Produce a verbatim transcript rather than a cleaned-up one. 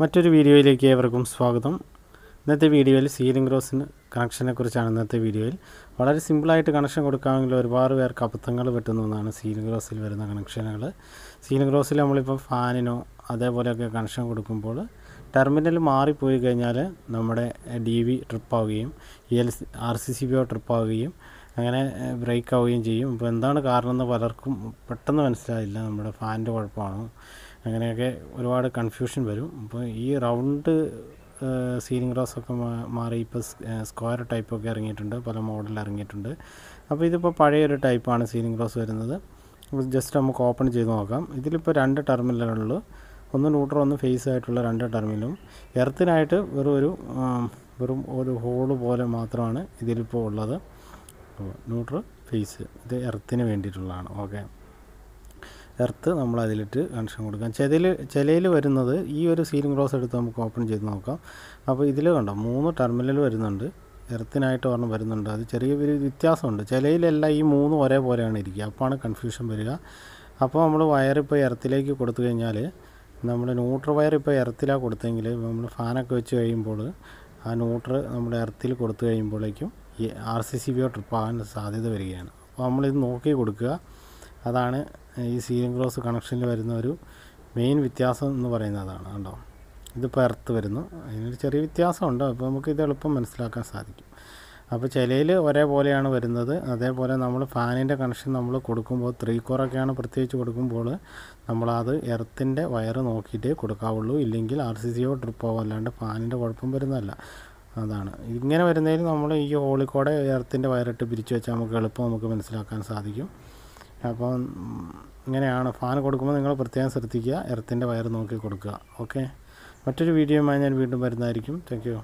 മറ്റൊരു വീഡിയോയിലേക്ക് ഏവർക്കും സ്വാഗതം. ഇന്നത്തെ വീഡിയോയിൽ സീലിംഗ് റോസിന് കണക്ഷനെ കുറിച്ചാണ്. ഇന്നത്തെ വീഡിയോയിൽ വളരെ സിമ്പിളായിട്ട് കണക്ഷൻ കൊടുക്കാമെങ്കിൽ ഒരുപാട് പേർക്ക് അബദ്ധങ്ങൾ പറ്റുന്ന ഒന്നാണ് സീലിംഗ് റോസിൽ വരുന്ന കണക്ഷനുകൾ. സീലിംഗ് റോസിൽ നമ്മളിപ്പോൾ ഫാനിനോ അതേപോലെയൊക്കെ കണക്ഷൻ കൊടുക്കുമ്പോൾ ടെർമിനൽ മാറിപ്പോയി കഴിഞ്ഞാൽ നമ്മുടെ ഡി വി ട്രിപ്പാവുകയും E L C R C C ബിയോ ട്രിപ്പാവുകയും അങ്ങനെ ബ്രേക്ക് ആവുകയും ചെയ്യും. അപ്പോൾ എന്താണ് കാരണം എന്ന് പലർക്കും പെട്ടെന്ന് മനസ്സിലായില്ല. നമ്മുടെ ഫാനിൻ്റെ കുഴപ്പമാണോ അങ്ങനെയൊക്കെ ഒരുപാട് കൺഫ്യൂഷൻ വരും. അപ്പോൾ ഈ റൗണ്ട് സീലിംഗ് റോസൊക്കെ മാറി ഇപ്പോൾ സ്ക്വയർ ടൈപ്പൊക്കെ ഇറങ്ങിയിട്ടുണ്ട്, പല മോഡലിൽ ഇറങ്ങിയിട്ടുണ്ട്. അപ്പോൾ ഇതിപ്പോൾ പഴയൊരു ടൈപ്പാണ് സീലിംഗ് റോസ് വരുന്നത്. ജസ്റ്റ് നമുക്ക് ഓപ്പൺ ചെയ്ത് നോക്കാം. ഇതിലിപ്പോൾ രണ്ട് ടെർമിനലുള്ളൂ, ഒന്ന് ന്യൂട്രൽ ഒന്ന് ഫേസ് ആയിട്ടുള്ള രണ്ട് ടെർമിനലും. എർത്തിനായിട്ട് വെറും ഒരു വെറും ഒരു ഹോള് പോലെ മാത്രമാണ് ഇതിലിപ്പോൾ ഉള്ളത്. ന്യൂട്രൽ ഫേസ് ഇത് എർത്തിന് വേണ്ടിയിട്ടുള്ളതാണ്. ഓക്കെ, എർത്ത് നമ്മൾ അതിലിട്ട് കണക്ഷൻ കൊടുക്കാം. ചെതയിൽ ചിലയിൽ വരുന്നത് ഈ ഒരു സീലിംഗ് റോസ് എടുത്ത് നമുക്ക് ഓപ്പൺ ചെയ്ത് നോക്കാം. അപ്പോൾ ഇതിൽ കണ്ടോ മൂന്ന് ടെർമിനൽ വരുന്നുണ്ട്, എർത്തിനായിട്ട് ഒരെണ്ണം വരുന്നുണ്ട്. അത് ചെറിയ ഒരു വ്യത്യാസമുണ്ട്. ചിലയിലെല്ലാം ഈ മൂന്നും ഒരേപോലെയാണ് ഇരിക്കുക. അപ്പോഴാണ് കൺഫ്യൂഷൻ വരിക. അപ്പോൾ നമ്മൾ വയർ ഇപ്പോൾ എർത്തിലേക്ക് കൊടുത്തു കഴിഞ്ഞാൽ, നമ്മൾ ന്യൂട്രൽ വയർ ഇപ്പോൾ എർത്തിലാണ് കൊടുത്തെങ്കിൽ നമ്മൾ ഫാനൊക്കെ വെച്ച് കഴിയുമ്പോൾ ആ ന്യൂട്രൽ നമ്മൾ എർത്തിൽ കൊടുത്തു കഴിയുമ്പോഴേക്കും ഈ ആർ സി സി ബിയോ ട്രിപ്പാകാൻ സാധ്യത വരികയാണ്. അപ്പോൾ നമ്മളിത് നോക്കി കൊടുക്കുക. അതാണ് ഈ സീലിംഗ് റോസ് കണക്ഷനിൽ വരുന്ന ഒരു മെയിൻ വ്യത്യാസം എന്ന് പറയുന്നതാണ്. കണ്ടോ, ഇതിപ്പോൾ എർത്ത് വരുന്നു, അതിനൊരു ചെറിയ വ്യത്യാസമുണ്ട്. അപ്പോൾ നമുക്കിത് എളുപ്പം മനസ്സിലാക്കാൻ സാധിക്കും. അപ്പോൾ ചിലയിൽ ഒരേപോലെയാണ് വരുന്നത്. അതേപോലെ നമ്മൾ ഫാനിൻ്റെ കണക്ഷൻ നമ്മൾ കൊടുക്കുമ്പോൾ ത്രീ കോറൊക്കെയാണ് പ്രത്യേകിച്ച് കൊടുക്കുമ്പോൾ നമ്മളത് എർത്തിൻ്റെ വയറ് നോക്കിയിട്ടേ കൊടുക്കാവുള്ളൂ. ഇല്ലെങ്കിൽ ആർ സി സിയോ ട്രിപ്പോ അല്ലാണ്ട് ഫാനിൻ്റെ കുഴപ്പം വരുന്നതല്ല. അതാണ് ഇങ്ങനെ വരുന്നതിൽ നമ്മൾ ഈ ഹോളിക്കോടെ എർത്തിൻ്റെ വയറിട്ട് പിരിച്ചു വെച്ചാൽ നമുക്ക് എളുപ്പം നമുക്ക് മനസ്സിലാക്കാൻ സാധിക്കും. അപ്പോൾ ഇങ്ങനെയാണ് ഫാൻ കൊടുക്കുമ്പോൾ നിങ്ങൾ പ്രത്യേകം ശ്രദ്ധിക്കുക, എർത്തിൻ്റെ വയർ നോക്കി കൊടുക്കുക. ഓക്കെ, മറ്റൊരു വീഡിയോയുമായി ഞാൻ വീണ്ടും വരുന്നതായിരിക്കും. Thank U.